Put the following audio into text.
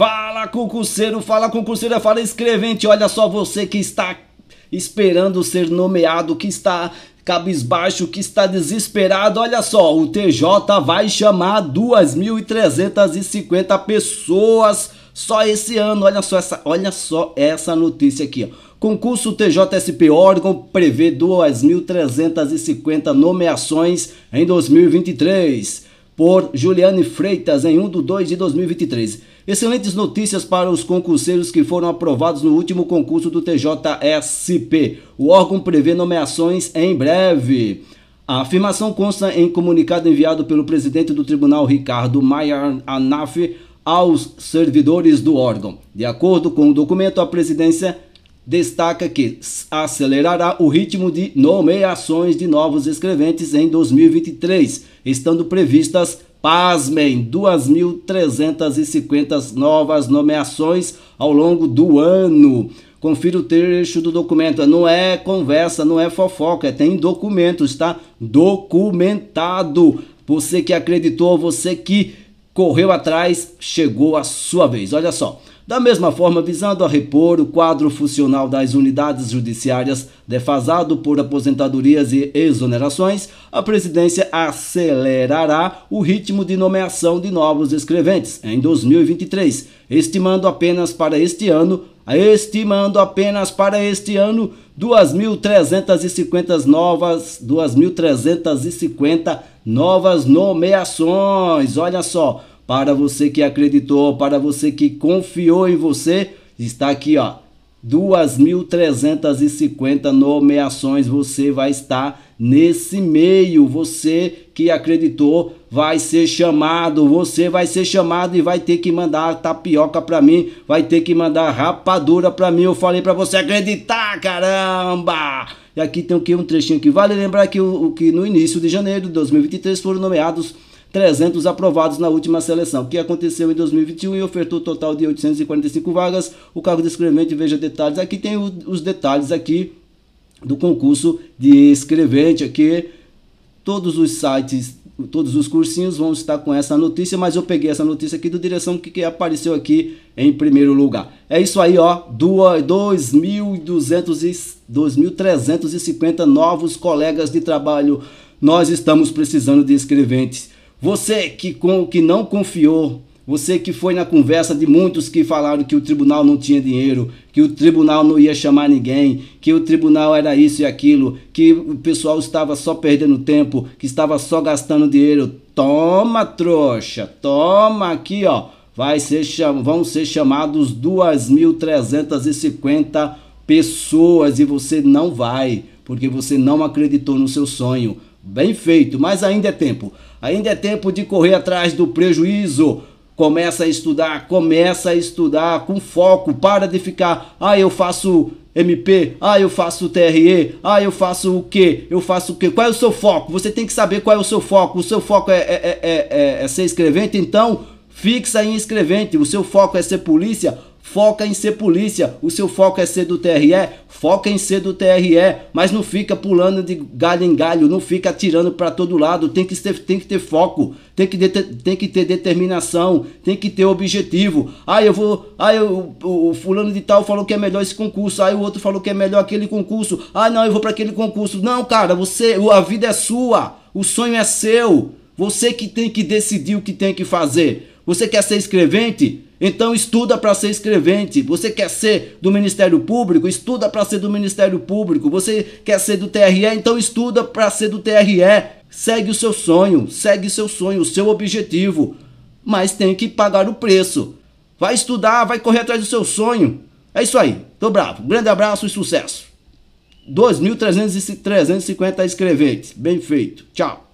Fala concurseiro, fala concurseira, fala escrevente. Olha só, você que está esperando ser nomeado, que está cabisbaixo, que está desesperado. Olha só, o TJ vai chamar 2.350 pessoas só esse ano. Olha só essa notícia aqui, ó. Concurso TJSP órgão prevê 2.350 nomeações em 2023. Por Juliane Freitas, em 1/2/2023. Excelentes notícias para os concurseiros que foram aprovados no último concurso do TJSP. O órgão prevê nomeações em breve. A afirmação consta em comunicado enviado pelo presidente do tribunal, Ricardo Maia Anafi, aos servidores do órgão. De acordo com o documento, a presidência destaca que acelerará o ritmo de nomeações de novos escreventes em 2023, estando previstas, pasmem, 2.350 novas nomeações ao longo do ano. Confira o trecho do documento, não é conversa, não é fofoca, tem documentos, tá? Documentado. Você que acreditou, você que correu atrás, chegou a sua vez. Olha só. Da mesma forma, visando a repor o quadro funcional das unidades judiciárias defasado por aposentadorias e exonerações, a presidência acelerará o ritmo de nomeação de novos escreventes em 2023, estimando apenas para este ano 2.350 novas nomeações. Olha só. Para você que acreditou, para você que confiou em você, está aqui, ó, 2.350 nomeações, você vai estar nesse meio, você que acreditou vai ser chamado, você vai ser chamado e vai ter que mandar tapioca pra mim, vai ter que mandar rapadura pra mim, eu falei pra você acreditar, caramba! E aqui tem o que? Um trechinho que vale lembrar que no início de janeiro de 2023 foram nomeados 300 aprovados na última seleção, que aconteceu em 2021 e ofertou um total de 845 vagas. O cargo de escrevente, veja detalhes. Aqui tem os detalhes aqui do concurso de escrevente. Aqui todos os sites, todos os cursinhos vão estar com essa notícia, mas eu peguei essa notícia aqui do direção que apareceu aqui em primeiro lugar. É isso aí, ó, 2.350 novos colegas de trabalho. Nós estamos precisando de escreventes. Você que não confiou, você que foi na conversa de muitos que falaram que o tribunal não tinha dinheiro, que o tribunal não ia chamar ninguém, que o tribunal era isso e aquilo, que o pessoal estava só perdendo tempo, que estava só gastando dinheiro. Toma, trouxa, toma aqui, ó. Vão ser chamados 2.350 pessoas e você não vai, porque você não acreditou no seu sonho. Bem feito, mas ainda é tempo. Ainda é tempo de correr atrás do prejuízo. Começa a estudar com foco. Para de ficar, eu faço MP, eu faço TRE, eu faço o quê? Qual é o seu foco? Você tem que saber qual é o seu foco. O seu foco é ser escrevente, então fixa em escrevente. O seu foco é ser polícia? Foca em ser polícia. O seu foco é ser do TRE? Foca em ser do TRE, mas não fica pulando de galho em galho, não fica atirando para todo lado, tem que ter foco, tem que ter determinação, tem que ter objetivo. O fulano de tal falou que é melhor esse concurso, o outro falou que é melhor aquele concurso, não, eu vou para aquele concurso. Não, cara, a vida é sua, o sonho é seu, você que tem que decidir o que tem que fazer. Você quer ser escrevente? Então estuda para ser escrevente. Você quer ser do Ministério Público? Estuda para ser do Ministério Público. Você quer ser do TRE? Então estuda para ser do TRE. Segue seu sonho, o seu objetivo. Mas tem que pagar o preço. Vai estudar, vai correr atrás do seu sonho. É isso aí, tô bravo. Um grande abraço e sucesso. 2.350 escreventes. Bem feito, tchau.